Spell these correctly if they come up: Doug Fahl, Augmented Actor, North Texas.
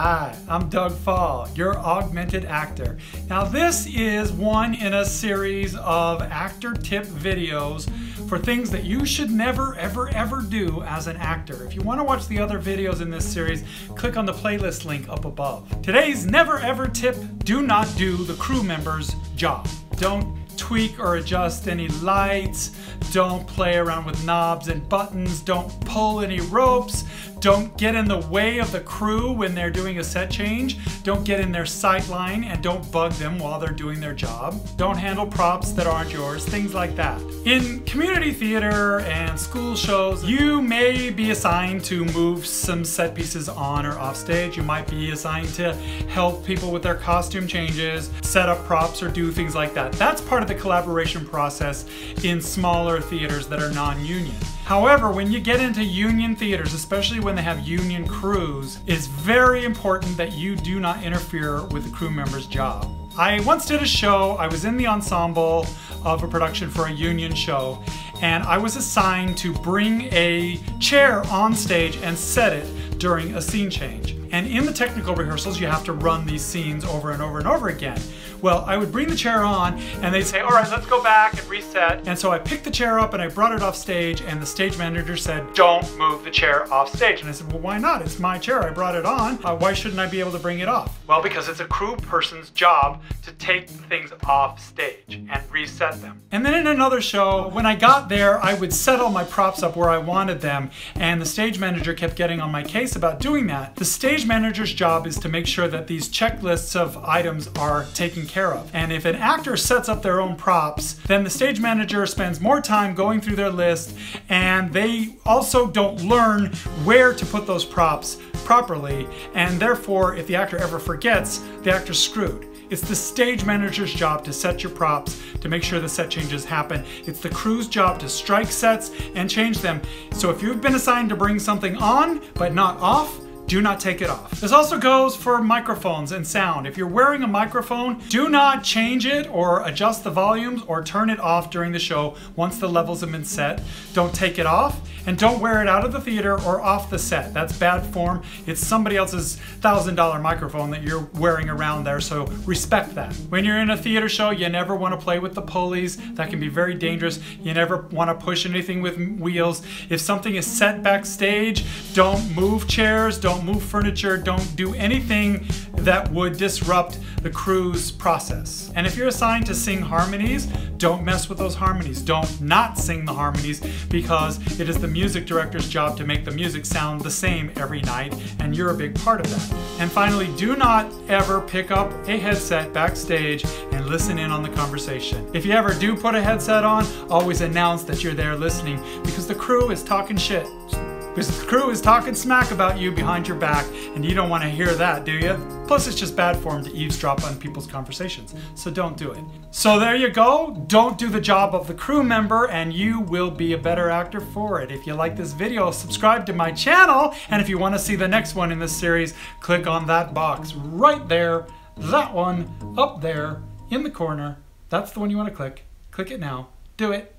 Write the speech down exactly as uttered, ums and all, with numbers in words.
Hi, I'm Doug Fahl, your Augmented Actor. Now this is one in a series of actor tip videos for things that you should never, ever, ever do as an actor. If you want to watch the other videos in this series, click on the playlist link up above. Today's never ever tip, do not do the crew member's job. Don't tweak or adjust any lights, don't play around with knobs and buttons, don't pull any ropes, don't get in the way of the crew when they're doing a set change, don't get in their sight line, and don't bug them while they're doing their job. Don't handle props that aren't yours, things like that. In community theater and school shows, you may be assigned to move some set pieces on or off stage. You might be assigned to help people with their costume changes, set up props, or do things like that. That's part of the collaboration process in smaller theaters that are non-union. However, when you get into union theaters, especially when they have union crews, it's very important that you do not interfere with the crew member's job. I once did a show, I was in the ensemble of a production for a union show, and I was assigned to bring a chair on stage and set it during a scene change. And in the technical rehearsals, you have to run these scenes over and over and over again. Well, I would bring the chair on and they'd say, all right, let's go back and reset. And so I picked the chair up and I brought it off stage, and the stage manager said, don't move the chair off stage. And I said, well, why not? It's my chair, I brought it on. Uh, why shouldn't I be able to bring it off? Well, because it's a crew person's job to take things off stage and reset them. And then in another show, when I got there, I would set all my props up where I wanted them, and the stage manager kept getting on my case about doing that. The stage Stage manager's job is to make sure that these checklists of items are taken care of. And if an actor sets up their own props, then the stage manager spends more time going through their list, and they also don't learn where to put those props properly, and therefore if the actor ever forgets, the actor's screwed. It's the stage manager's job to set your props, to make sure the set changes happen. It's the crew's job to strike sets and change them. So if you've been assigned to bring something on but not off, do not take it off. This also goes for microphones and sound. If you're wearing a microphone, do not change it or adjust the volumes or turn it off during the show once the levels have been set. Don't take it off, and don't wear it out of the theater or off the set. That's bad form. It's somebody else's thousand dollar microphone that you're wearing around there, so respect that. When you're in a theater show, you never want to play with the pulleys. That can be very dangerous. You never want to push anything with wheels. If something is set backstage, don't move chairs, don't Don't move furniture, don't do anything that would disrupt the crew's process. And if you're assigned to sing harmonies, don't mess with those harmonies. Don't not sing the harmonies, because it is the music director's job to make the music sound the same every night, and you're a big part of that. And finally, do not ever pick up a headset backstage and listen in on the conversation. If you ever do put a headset on, always announce that you're there listening, because the crew is talking shit. Because the crew is talking smack about you behind your back, and you don't want to hear that, do you? Plus, it's just bad form to eavesdrop on people's conversations, so don't do it. So there you go. Don't do the job of the crew member, and you will be a better actor for it. If you like this video, subscribe to my channel, and if you want to see the next one in this series, click on that box right there, that one up there in the corner. That's the one you want to click. Click it now. Do it.